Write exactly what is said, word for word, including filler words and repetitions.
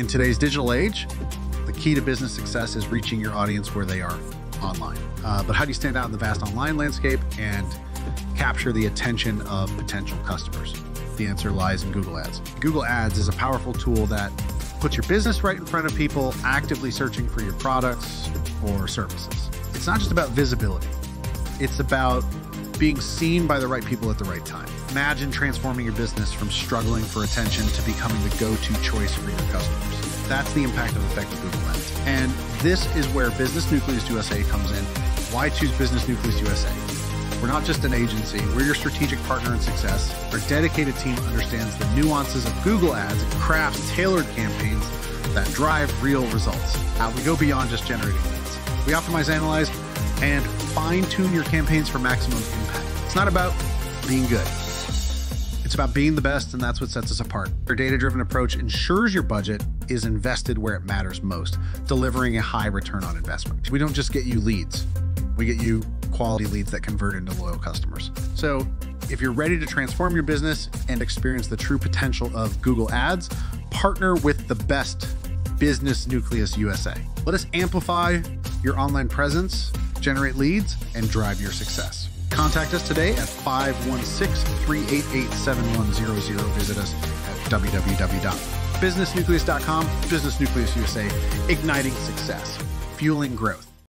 In today's digital age, the key to business success is reaching your audience where they are online. Uh, but how do you stand out in the vast online landscape and capture the attention of potential customers? The answer lies in Google Ads. Google Ads is a powerful tool that puts your business right in front of people actively searching for your products or services. It's not just about visibility. It's about being seen by the right people at the right time. Imagine transforming your business from struggling for attention to becoming the go-to choice for your customers. That's the impact and effect of Google Ads. And this is where Business Nucleus U S A comes in. Why choose Business Nucleus U S A? We're not just an agency, we're your strategic partner in success. Our dedicated team understands the nuances of Google Ads and crafts tailored campaigns that drive real results. Uh, we go beyond just generating leads. We optimize, analyze, and fine-tune your campaigns for maximum impact. It's not about being good. It's about being the best, and that's what sets us apart. Our data-driven approach ensures your budget is invested where it matters most, delivering a high return on investment. We don't just get you leads. We get you quality leads that convert into loyal customers. So if you're ready to transform your business and experience the true potential of Google Ads, partner with the best, Business Nucleus U S A. Let us amplify your online presence, generate leads, and drive your success. Contact us today at five one six, three eight eight, seven one zero zero. Visit us at w w w dot business nucleus dot com. Business Nucleus U S A, igniting success, fueling growth.